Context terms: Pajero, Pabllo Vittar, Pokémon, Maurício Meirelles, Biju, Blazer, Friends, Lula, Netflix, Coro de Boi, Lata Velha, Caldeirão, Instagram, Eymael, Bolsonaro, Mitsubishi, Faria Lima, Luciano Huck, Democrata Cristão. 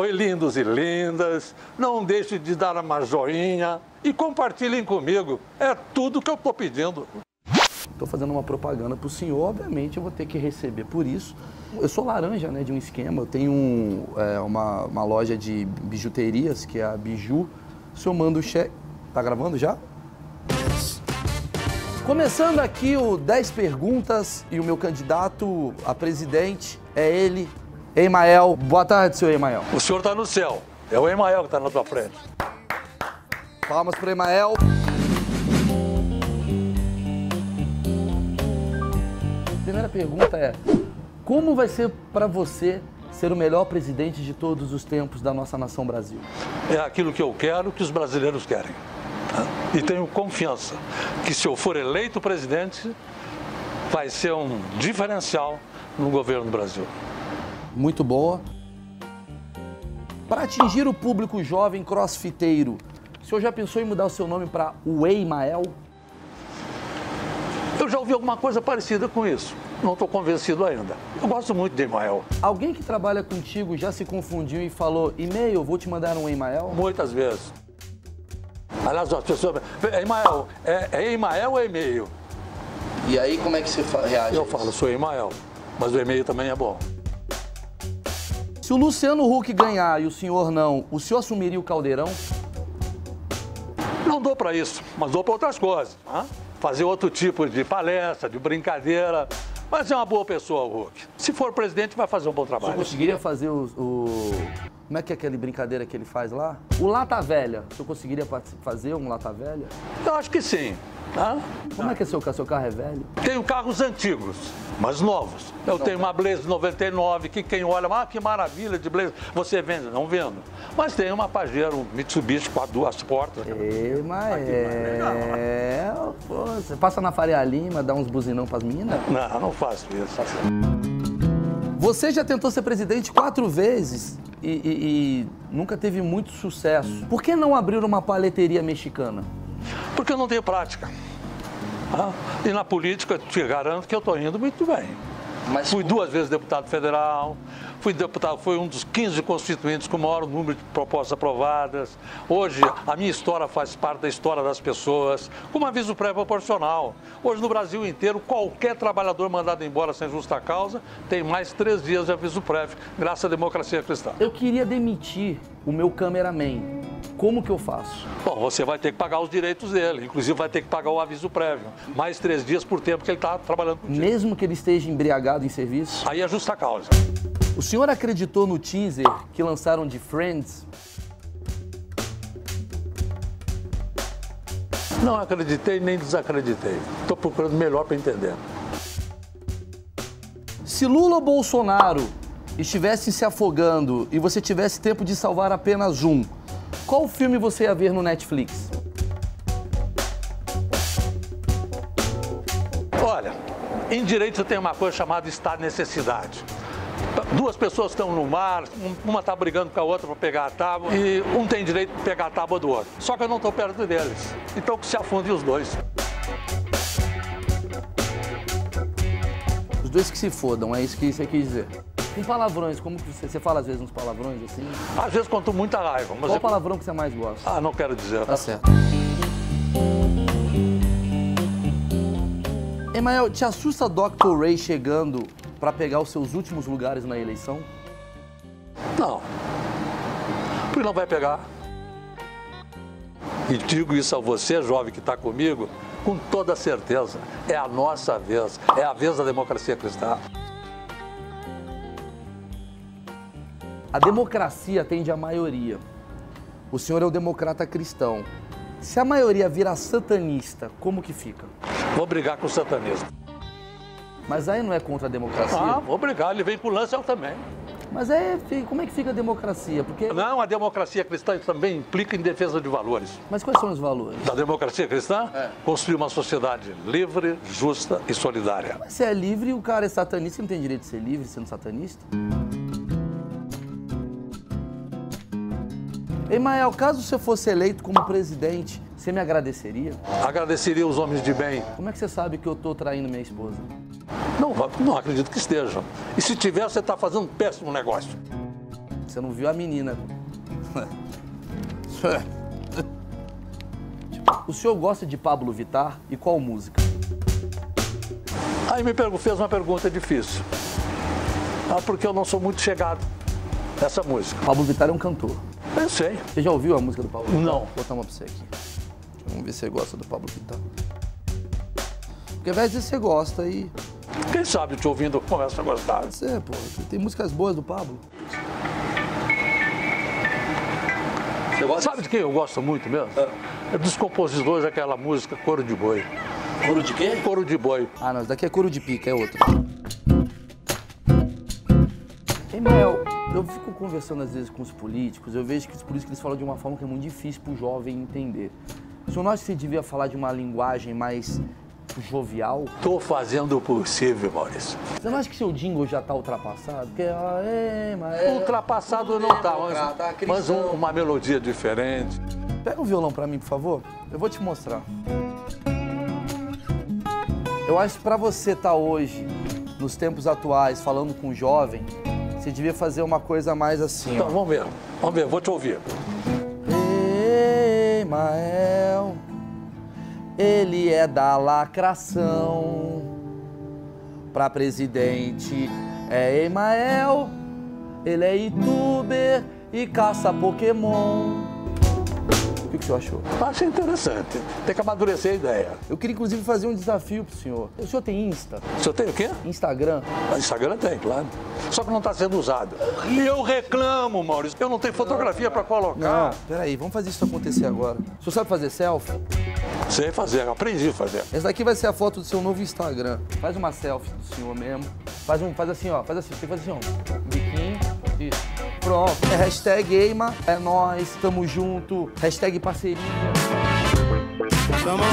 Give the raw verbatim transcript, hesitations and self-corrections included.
Oi, lindos e lindas, não deixe de dar uma joinha e compartilhem comigo, é tudo que eu estou pedindo. Estou fazendo uma propaganda para o senhor, obviamente eu vou ter que receber por isso. Eu sou laranja, né, de um esquema, eu tenho um, é, uma, uma loja de bijuterias, que é a Biju. O senhor manda o cheque... Tá gravando já? Começando aqui o dez perguntas e o meu candidato a presidente é ele, Eymael. Boa tarde, senhor Eymael. O senhor tá no céu, é o Eymael que tá na tua frente. Palmas pro Eymael. Primeira pergunta é, como vai ser para você ser o melhor presidente de todos os tempos da nossa nação Brasil? É aquilo que eu quero, que os brasileiros querem. E tenho confiança que se eu for eleito presidente, vai ser um diferencial no governo do Brasil. Muito boa. Para atingir o público jovem crossfiteiro, o senhor já pensou em mudar o seu nome para Eymael? Eu já ouvi alguma coisa parecida com isso. Não estou convencido ainda. Eu gosto muito de Eymael. Alguém que trabalha contigo já se confundiu e falou, e-mail, vou te mandar um Eymael? Muitas vezes. Aliás, as pessoas... Eymael, é, é Eymael ou é e-mail? E aí, como é que você reage? Eu falo, sou Eymael, mas o e-mail também é bom. Se o Luciano Huck ganhar e o senhor não, o senhor assumiria o Caldeirão? Não dou para isso, mas dou para outras coisas, né? Fazer outro tipo de palestra, de brincadeira. Mas é uma boa pessoa, o Huck. Se for presidente, vai fazer um bom trabalho. Você conseguiria fazer o, o... Como é que é aquela brincadeira que ele faz lá? O Lata Velha. Você conseguiria fazer um Lata Velha? Eu acho que sim. Hã? Como é que é seu carro? Seu carro é velho? Tenho carros antigos, mas novos. Eu não, tenho uma Blazer noventa e nove, que quem olha, ah, que maravilha de Blazer. Você vende? Não vendo. Mas tem uma Pajero, um Mitsubishi com duas portas. Ei, mas é... Pô, você passa na Faria Lima, dá uns buzinão pras meninas? Não, não faço isso. Você já tentou ser presidente quatro vezes e, e, e nunca teve muito sucesso. Por que não abrir uma paleteria mexicana? Porque eu não tenho prática. Ah, e na política, eu te garanto que eu estou indo muito bem. Mas fui duas vezes deputado federal, fui deputado, fui um dos quinze constituintes com o maior número de propostas aprovadas. Hoje, a minha história faz parte da história das pessoas, com um aviso pré-proporcional. Hoje, no Brasil inteiro, qualquer trabalhador mandado embora sem justa causa tem mais três dias de aviso prévio, graças à democracia cristã. Eu queria demitir o meu cameraman. Como que eu faço? Bom, você vai ter que pagar os direitos dele, inclusive vai ter que pagar o aviso prévio. Mais três dias por tempo que ele está trabalhando contigo. Mesmo que ele esteja embriagado em serviço? Aí é justa causa. O senhor acreditou no teaser que lançaram de Friends? Não acreditei nem desacreditei. Estou procurando melhor para entender. Se Lula ou Bolsonaro estivessem se afogando e você tivesse tempo de salvar apenas um, qual filme você ia ver no Netflix? Olha, em direito tem uma coisa chamada estado de necessidade. Duas pessoas estão no mar, uma está brigando com a outra para pegar a tábua e um tem direito de pegar a tábua do outro. Só que eu não estou perto deles, então que se afundem os dois. Os dois que se fodam, é isso que você quis dizer. Com palavrões, como que você, você fala às vezes uns palavrões assim? Às vezes conto muita raiva. Mas qual é... palavrão que você mais gosta? Ah, não quero dizer. Tá certo. Eymael, te assusta a doutor Ray chegando pra pegar os seus últimos lugares na eleição? Não. Porque não vai pegar. E digo isso a você, jovem que tá comigo, com toda certeza. É a nossa vez. É a vez da democracia cristã. A democracia atende à maioria. O senhor é um democrata cristão. Se a maioria virar satanista, como que fica? Vou brigar com o satanismo. Mas aí não é contra a democracia? Ah, vou brigar. Ele vem pro lance, eu também. Mas é, como é que fica a democracia? Porque... Não, a democracia cristã também implica em defesa de valores. Mas quais são os valores? Da democracia cristã? É. Construir uma sociedade livre, justa e solidária. Mas se é livre, o cara é satanista, não tem direito de ser livre sendo satanista? Eymael, caso você fosse eleito como presidente, você me agradeceria? Agradeceria os homens de bem. Como é que você sabe que eu estou traindo minha esposa? Não, não acredito que esteja. E se tiver, você está fazendo um péssimo negócio. Você Você não viu a menina. O senhor gosta de Pabllo Vittar e qual música? Aí me fez uma pergunta difícil. Ah, porque eu não sou muito chegado nessa música. Pabllo Vittar é um cantor. Eu sei. Você já ouviu a música do Pabllo Vittar? Não. Vou botar uma pra você aqui. Vamos ver se você gosta do Pabllo Vittar. Porque às vezes você gosta e... Quem sabe te ouvindo começa a gostar. Pode ser, pô. Tem músicas boas do Pabllo. Você gosta? Sabe de quem eu gosto muito mesmo? É, é dos compositores daquela música Coro de Boi. Coro de quê? Coro de Boi. Ah, não. Isso daqui é Coro de Pica, é outro. Eymael, eu fico conversando às vezes com os políticos, eu vejo que os políticos eles falam de uma forma que é muito difícil pro jovem entender. O senhor não acha que você devia falar de uma linguagem mais jovial? Tô fazendo o possível, Maurício. Você não acha que seu jingle já tá ultrapassado? Porque, ah, é, mas é... Ultrapassado não tá, mas, mas uma melodia diferente. Pega um violão pra mim, por favor. Eu vou te mostrar. Eu acho que pra você tá hoje, nos tempos atuais, falando com o jovem, você devia fazer uma coisa mais assim. Então, ó. Vamos ver, vamos ver, vou te ouvir. Eymael, ele é da lacração. Pra presidente é Eymael, ele é youtuber e caça Pokémon. O que, que o senhor achou? Achei interessante. Tem que amadurecer a ideia. Eu queria, inclusive, fazer um desafio pro senhor. O senhor tem Insta? O senhor tem o quê? Instagram. Mas Instagram tem, claro. Só que não tá sendo usado. E eu reclamo, Maurício. Eu não tenho fotografia pra colocar. Não, peraí. Vamos fazer isso acontecer agora. O senhor sabe fazer selfie? Sei fazer. Aprendi a fazer. Essa daqui vai ser a foto do seu novo Instagram. Faz uma selfie do senhor mesmo. Faz um, faz assim, ó. Faz assim. Tem que fazer assim, ó. Biquinho. Isso. Pronto, é hashtag Eyma, é nóis, tamo junto, hashtag parceria. Tamo.